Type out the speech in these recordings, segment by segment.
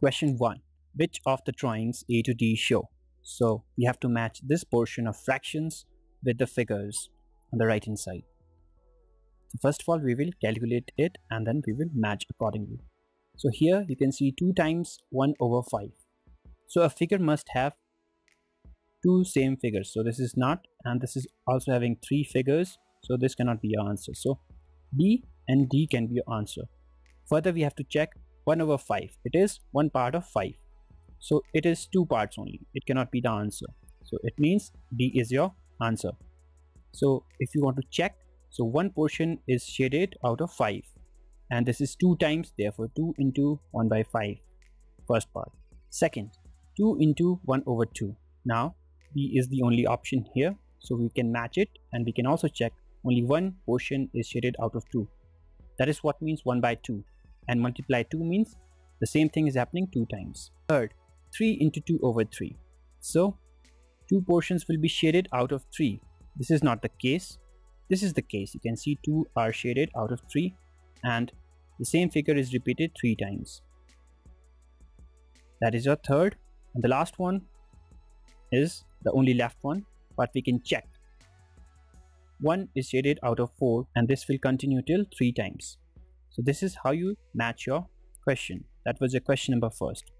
Question 1. Which of the drawings A to D show? So we have to match this portion of fractions with the figures on the right hand side. So first of all, we will calculate it and then we will match accordingly. So here you can see 2 times 1 over 5. So a figure must have two same figures. So this is not, and this is also having 3 figures. So this cannot be your answer. So B and D can be your answer. Further, we have to check 1 over 5. It is 1 part of 5. So it is 2 parts only. It cannot be the answer. So it means D is your answer. So if you want to check, so one portion is shaded out of 5. And this is 2 times, therefore 2 into 1 by 5. First part. Second, 2 into 1 over 2. Now B is the only option here. So we can match it, and we can also check only one portion is shaded out of 2. That is what means 1 by 2. And multiply 2 means the same thing is happening 2 times. Third, 3 into 2 over 3. So 2 portions will be shaded out of 3. This is not the case. This is the case. You can see 2 are shaded out of 3. And the same figure is repeated 3 times. That is your third. And the last one is the only left one. But we can check. 1 is shaded out of 4, and this will continue till 3 times. So this is how you match your question. That was your question number first.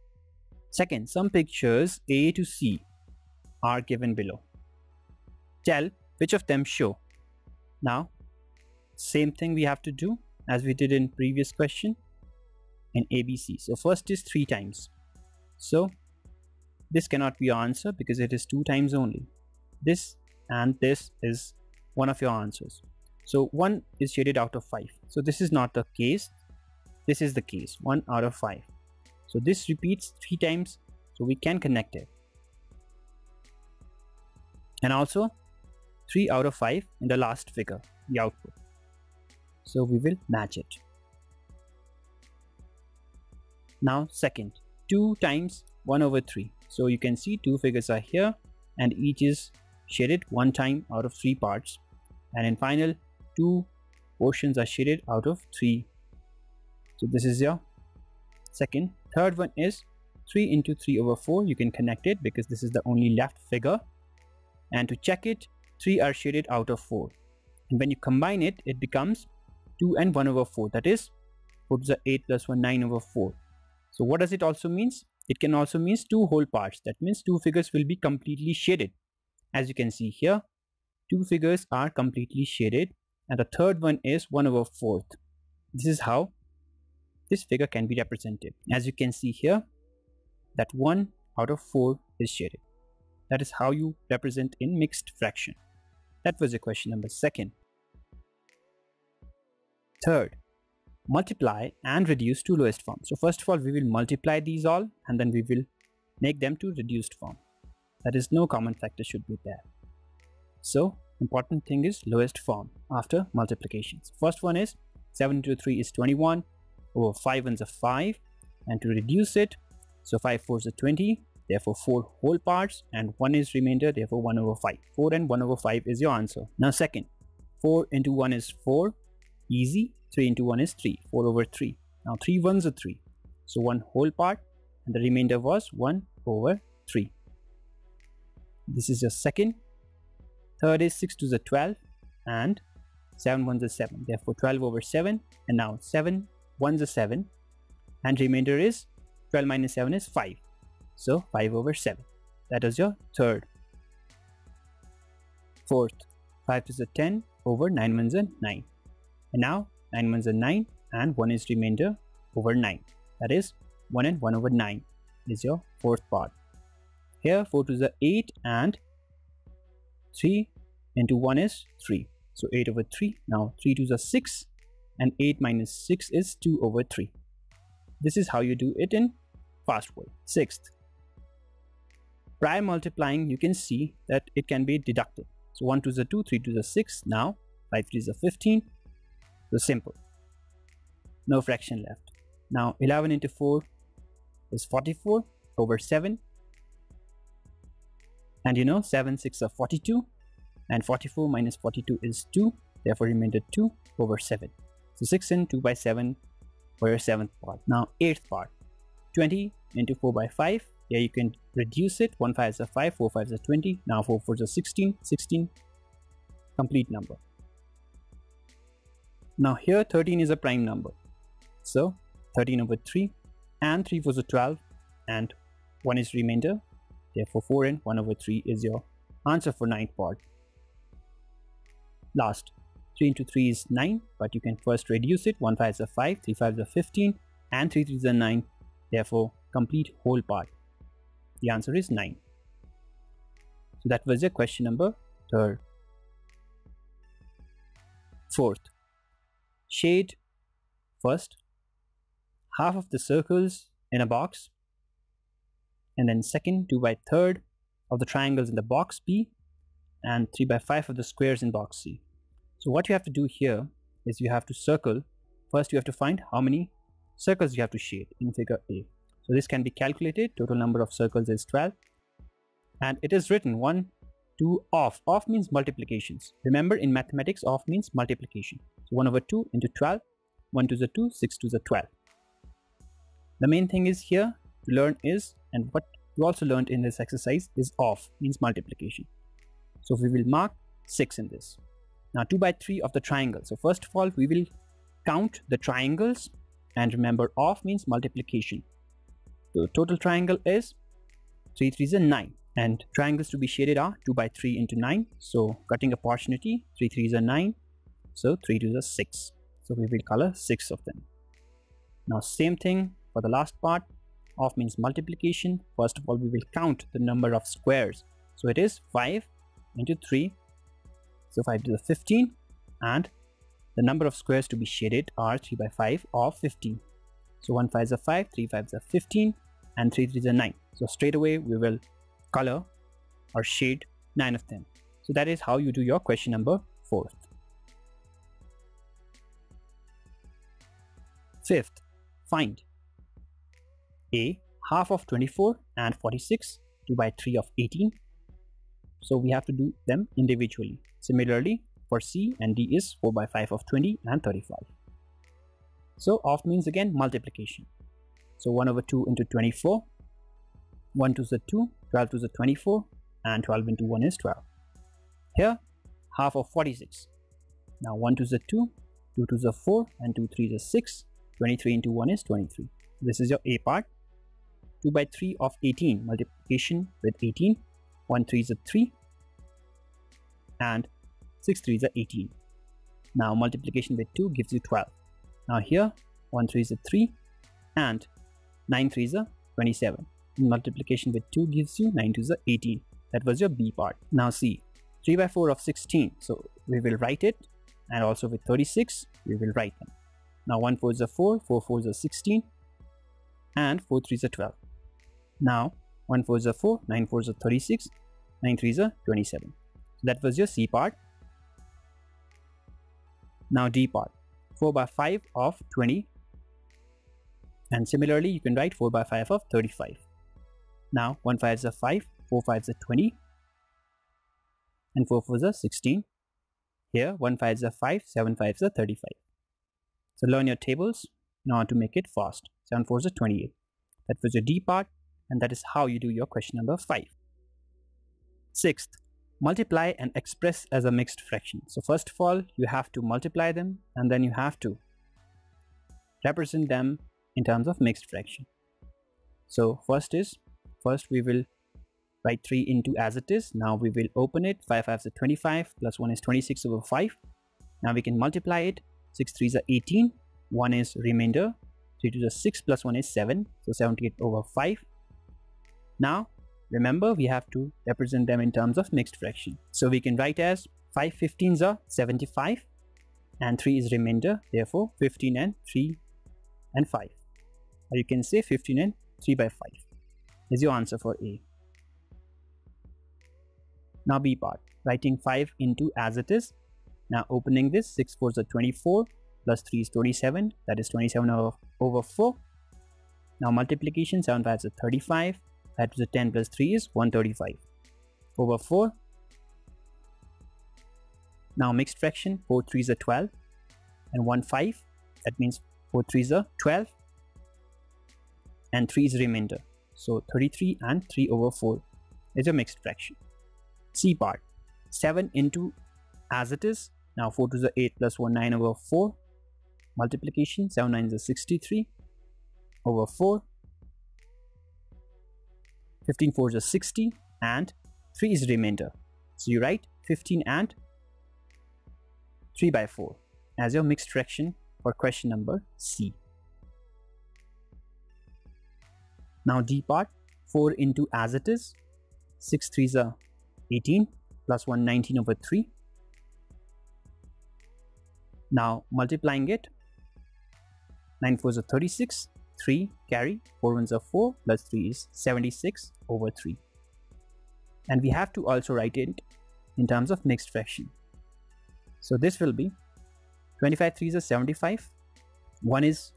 Second, some pictures A to C are given below. Tell which of them show. Now, same thing we have to do as we did in previous question in ABC. So first is 3 times. So this cannot be your answer because it is 2 times only. This and this is one of your answers. So 1 is shaded out of 5. So this is not the case. This is the case. 1 out of 5. So this repeats 3 times. So we can connect it. And also 3 out of 5 in the last figure, the output. So we will match it. Now second, 2 times 1 over 3. So you can see 2 figures are here, and each is shaded 1 time out of 3 parts, and in final 2 portions are shaded out of 3. So this is your second. Third one is 3 into 3 over 4. You can connect it because this is the only left figure, and to check it, 3 are shaded out of 4, and when you combine it, it becomes 2 and 1 over 4. That is 8 plus 1, 9 over 4. So what does it also means? It can also means 2 whole parts. That means 2 figures will be completely shaded. As you can see here, 2 figures are completely shaded, and the third one is 1 over 4th. This is how this figure can be represented. As you can see here, that 1 out of 4 is shaded. That is how you represent in mixed fraction. That was the question number 2. Third, multiply and reduce to lowest form. So first of all, we will multiply these all, and then we will make them to reduced form. That is, no common factor should be there. So important thing is lowest form after multiplications. First one is 7 into 3 is 21 over 5 ones are 5, and to reduce it, so 5 fours are 20, therefore 4 whole parts and 1 is remainder, therefore 1 over 5. 4 and 1 over 5 is your answer. Now second, 4 into 1 is 4, easy. 3 into 1 is 3, 4 over 3. Now 3 ones are 3, so 1 whole part and the remainder was 1 over 3. This is your second. Third is 6 to the 12 and 7 ones are 7. Therefore 12 over 7, and now 7 ones are 7, and remainder is 12 minus 7 is 5. So 5 over 7. That is your third. Fourth, 5 to the 10 over 9 ones are 9. And now 9 ones are 9 and 1 is remainder over 9. That is 1 and 1 over 9 is your fourth part. Here 4 to the 8 and 3 into 1 is 3. So 8 over 3. Now 3 to the 6 and 8 minus 6 is 2 over 3. This is how you do it in fast way. Sixth, prior multiplying, you can see that it can be deducted. So 1 to the 2, 3 to the 6. Now 5 to the 15. So simple. No fraction left. Now 11 into 4 is 44 over 7. And you know 7 6 are 42, and 44 minus 42 is 2, therefore remainder 2 over 7. So 6 and 2 by 7 for your 7th part. Now 8th part, 20 into 4 by 5. Here you can reduce it. 1 5 is a 5, 4 5 is a 20. Now 4 4 is a 16 16, complete number. Now here 13 is a prime number, so 13/3 and 3 4 is a 12 and 1 is remainder, therefore 4 and 1/3 is your answer for ninth part. Last, 3 into 3 is 9, but you can first reduce it. 1 5 is a 5, 3 5 is a 15 and 3 3 is a 9, therefore complete whole part. The answer is 9. So that was your question number 3rd. 4th, shade first half of the circles in a box and then second 2 by 3 of the triangles in the box B and 3 by 5 of the squares in box C. So what you have to do here is you have to circle. First you have to find how many circles you have to shade in figure A. So this can be calculated. Total number of circles is 12 and it is written 1 2 off. Off means multiplications. Remember, in mathematics off means multiplication. So 1/2 into 12, 1 2 is a 2, 6 2 is a 12. The main thing is here to learn is, and what you also learned in this exercise is off means multiplication. So we will mark 6 in this. Now 2 by 3 of the triangle. So first of all we will count the triangles, and remember off means multiplication. So the total triangle is 3 3 is a 9, and triangles to be shaded are 2 by 3 into 9. So cutting opportunity, 3 3 is a 9, so 3 2 is a 6. So we will color 6 of them. Now same thing for the last part. Off means multiplication. First of all we will count the number of squares. So it is 5 into 3, so 5 to the 15, and the number of squares to be shaded are 3 by 5 or 15. So 1 5 is a 5, 3 5 is a 15 and 3 3 is a 9. So straight away we will color or shade 9 of them. So that is how you do your question number 4th. 5th, find A half of 24 and 46, 2 by 3 of 18. So we have to do them individually. Similarly for C and D is 4 by 5 of 20 and 35. So off means again multiplication. So 1/2 into 24, 1 2 is a 2, 12 2 is a 24, and 12 into 1 is 12. Here half of 46. Now 1 2 is a 2, 2 2 is a 4, and 2 3 is a 6. 23 into 1 is 23. This is your A part. 2 by 3 of 18, multiplication with 18. 1 3 is a 3 and 6 3 is a 18. Now multiplication with 2 gives you 12. Now here 1 3 is a 3 and 9 3 is a 27. Multiplication with 2 gives you 9 2 is a 18. That was your B part. Now C, 3 by 4 of 16. So we will write it, and also with 36 we will write them. Now 1 4 is a 4, 4 4 is a 16, and 4 3 is a 12. Now 1 4 is a 4, 9 4 is a 36, 9 3 is a 27. So that was your C part. Now D part, 4 by 5 of 20. And similarly, you can write 4 by 5 of 35. Now 1 5 is a 5, 4 5 is a 20, and 4 4 is a 16. Here 1 5 is a 5, 7 5 is a 35. So learn your tables in order to make it fast. 7 4 is a 28. That was your D part. And that is how you do your question number 5. 6th, multiply and express as a mixed fraction. So first of all, you have to multiply them, and then you have to represent them in terms of mixed fraction. So first we will write 3 into as it is. Now we will open it. 5 5 is a 25, plus 1 is 26 over 5. Now we can multiply it. 6 3 is a 18, 1 is remainder, 3 to the 6 plus 1 is 7, so 78 over 5. Now remember, we have to represent them in terms of mixed fraction. So we can write as 5 15s are 75, and 3 is remainder, therefore 15 and 3 and 5. Or you can say 15 and 3 by 5 is your answer for A. Now B part, writing 5 into as it is. Now opening this, 6 4 is a 24, plus 3 is 27, that is 27 over 4. Now multiplication, 7 5 is a 35. That is a 10 plus 3 is 135 over 4. Now mixed fraction, 4 3 is a 12 and 1 5. That means 4 3 is a 12 and 3 is remainder. So 33 and 3 over 4 is a mixed fraction. C part, 7 into as it is. Now 4 to the 8 plus 1, 9 over 4. Multiplication, 7 9 is 63 over 4. 15 4 is 60 and 3 is remainder. So you write 15 and 3 by 4 as your mixed fraction for question number C. Now D part, 4 into as it is, 6 3s are 18 plus 1 19 over 3. Now multiplying it, 9 4s are 36, 3 carry, 4 1s are 4 plus 3 is 76 over 3. And we have to also write it in terms of mixed fraction. So this will be 25 3s are 75, 1 is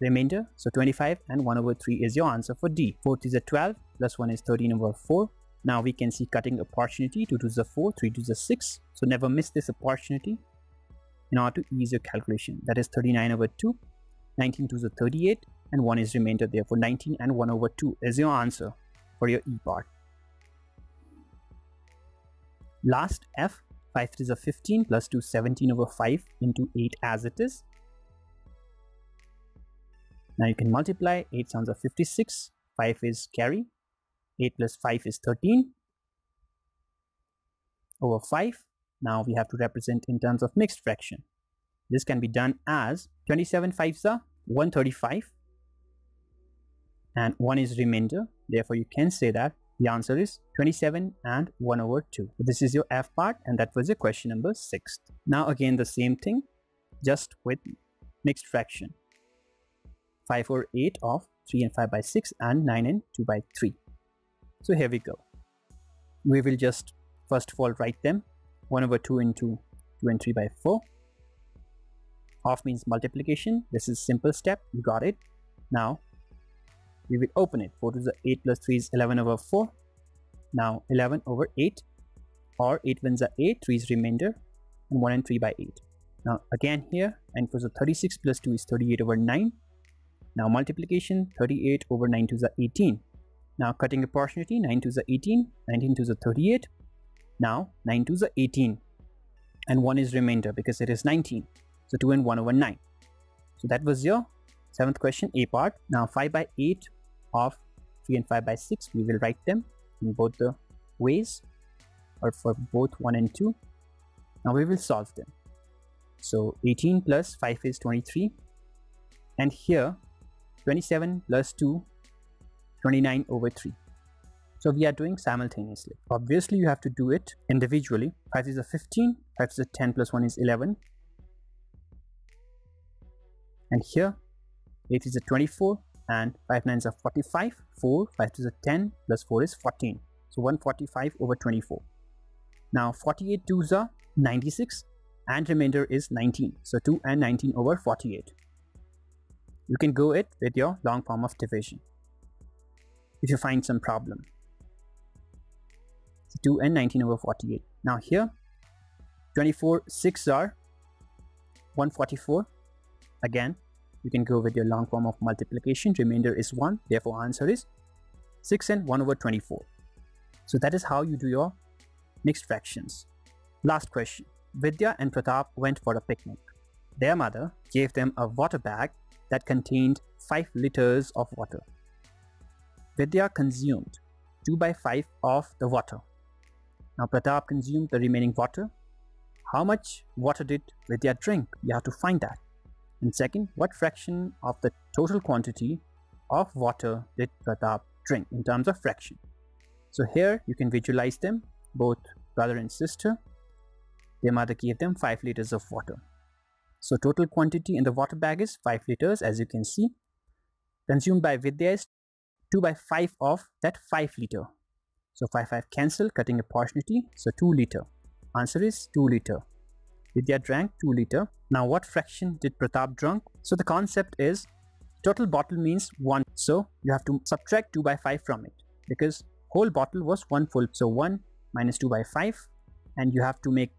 remainder, so 25 and 1 over 3 is your answer for D. 4 3s are 12 plus 1 is 13 over 4. Now we can see cutting opportunity, 2 2s are 4, 3 2s are 6. So never miss this opportunity in order to ease your calculation. That is 39 over 2, 19 2s are 38 and 1 is remainder, therefore 19 and 1 over 2 is your answer for your E part. Last F, 5 3s are 15 plus 2 17 over 5 into 8 as it is. Now you can multiply, 8 sounds are 56, 5 is carry, 8 plus 5 is 13 over 5. Now we have to represent in terms of mixed fraction. This can be done as 27 5s are 135 and 1 is remainder. Therefore you can say that the answer is 27 and 1 over 2. This is your F part and that was your question number 6. Now again the same thing, just with mixed fraction. 5 over 8 of 3 and 5 by 6 and 9 and 2 by 3. So here we go. We will just first of all write them 1 over 2 into 2 and 3 by 4. Off means multiplication. This is simple step. You got it. Now we will open it. 4 to the 8 plus 3 is 11 over 4. Now 11 over 8 or 8 wins are 8. 3 is remainder and 1 and 3 by 8. Now again here and for the 36 plus 2 is 38 over 9. Now multiplication, 38 over 9 to the 18. Now cutting opportunity, 9 to the 18, 19 to the 38. Now 9 to the 18 and 1 is remainder because it is 19. So 2 and 1 over 9. So that was your 7th question A part. Now 5 by 8 of 3 and 5 by 6. We will write them in both the ways or for both 1 and 2. Now we will solve them. So 18 plus 5 is 23 and here 27 plus 2, 29 over 3. So we are doing simultaneously. Obviously, you have to do it individually. 5 is a 15, 5 is a 10 plus 1 is 11. And here, 8 is a 24 and 5 9 is a 45. 4, 5 is a 10 plus 4 is 14. So 145 over 24. Now 48 2s are 96 and remainder is 19. So 2 and 19 over 48. You can go it with your long form of division if you find some problem. So 2 and 19 over 48. Now here, 24 6 are 144. Again, you can go with your long form of multiplication. Remainder is 1. Therefore, answer is 6 and 1 over 24. So that is how you do your mixed fractions. Last question. Vidya and Pratap went for a picnic. Their mother gave them a water bag that contained 5 liters of water. Vidya consumed 2 by 5 of the water. Now Pratap consumed the remaining water. How much water did Vidya drink? You have to find that. And second, what fraction of the total quantity of water did Pratap drink in terms of fraction? So here you can visualize them, both brother and sister. Their mother gave them 5 liters of water. So total quantity in the water bag is 5 liters as you can see. Consumed by Vidya is 2 by 5 of that 5 liter. So 5 5 cancel, cutting opportunity. So 2 liter. Answer is 2 liter. Vidya drank 2 liter. Now what fraction did Pratap drunk? So the concept is total bottle means 1. So you have to subtract 2 by 5 from it because whole bottle was 1 full. So 1 minus 2 by 5 and you have to make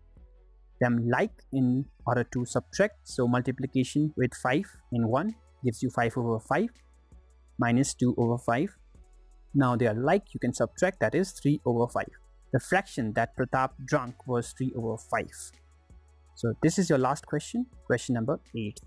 them like in order to subtract. So multiplication with 5 in 1 gives you 5 over 5 minus 2 over 5 Now they are like, you can subtract, that is 3 over 5. The fraction that Pratap drank was 3 over 5. So this is your last question, question number 8.